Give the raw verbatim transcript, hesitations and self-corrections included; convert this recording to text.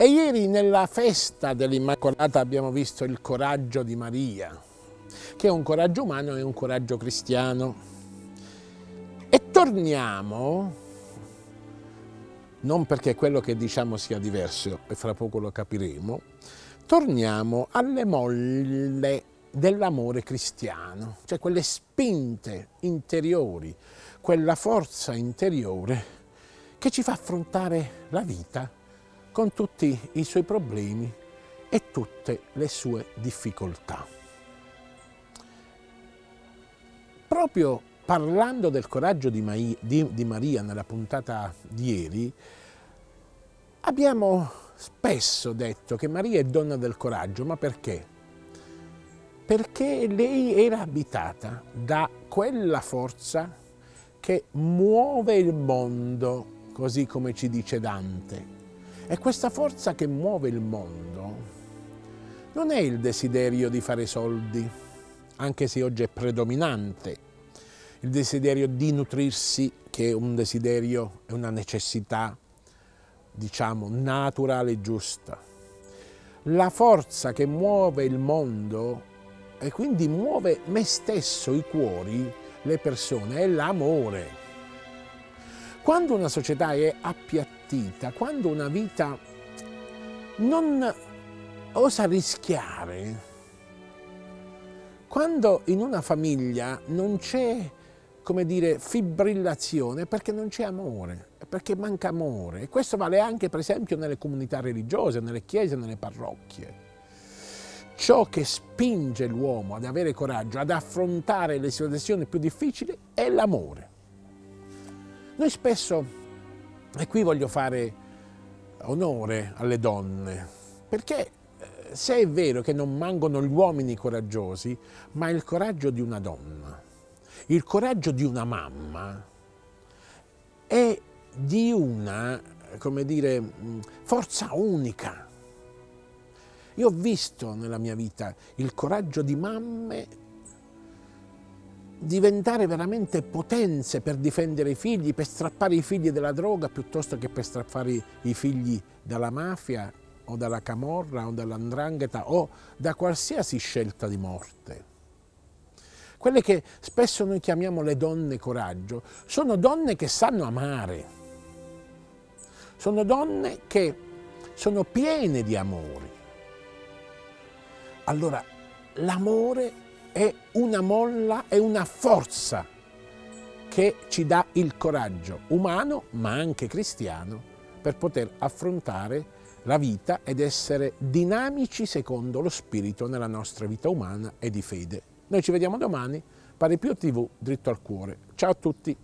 E ieri nella festa dell'Immacolata abbiamo visto il coraggio di Maria, che è un coraggio umano e un coraggio cristiano. E torniamo, non perché quello che diciamo sia diverso, e fra poco lo capiremo, torniamo alle molle dell'amore cristiano, cioè quelle spinte interiori, quella forza interiore che ci fa affrontare la vita con tutti i suoi problemi e tutte le sue difficoltà. Proprio parlando del coraggio di Maria, di, di Maria nella puntata di ieri, abbiamo spesso detto che Maria è donna del coraggio, ma perché? Perché lei era abitata da quella forza che muove il mondo, così come ci dice Dante. E questa forza che muove il mondo non è il desiderio di fare soldi, anche se oggi è predominante, il desiderio di nutrirsi, che è un desiderio, è una necessità, diciamo, naturale e giusta. La forza che muove il mondo e quindi muove me stesso, i cuori, le persone, è l'amore. Quando una società è appiattita, quando una vita non osa rischiare, quando in una famiglia non c'è, come dire, fibrillazione, perché non c'è amore, perché manca amore. E questo vale anche, per esempio, nelle comunità religiose, nelle chiese, nelle parrocchie. Ciò che spinge l'uomo ad avere coraggio, ad affrontare le situazioni più difficili, è l'amore. Noi spesso... E qui voglio fare onore alle donne, perché se è vero che non mancano gli uomini coraggiosi, ma il coraggio di una donna, il coraggio di una mamma è di una, come dire, forza unica. Io ho visto nella mia vita il coraggio di mamme diventare veramente potenze per difendere i figli, per strappare i figli dalla droga piuttosto che per strappare i figli dalla mafia o dalla camorra o dall'andrangheta o da qualsiasi scelta di morte. Quelle che spesso noi chiamiamo le donne coraggio sono donne che sanno amare, sono donne che sono piene di amore. Allora l'amore è una molla, è una forza che ci dà il coraggio umano, ma anche cristiano, per poter affrontare la vita ed essere dinamici secondo lo spirito nella nostra vita umana e di fede. Noi ci vediamo domani, Padre Pio tivù, Dritto al Cuore. Ciao a tutti!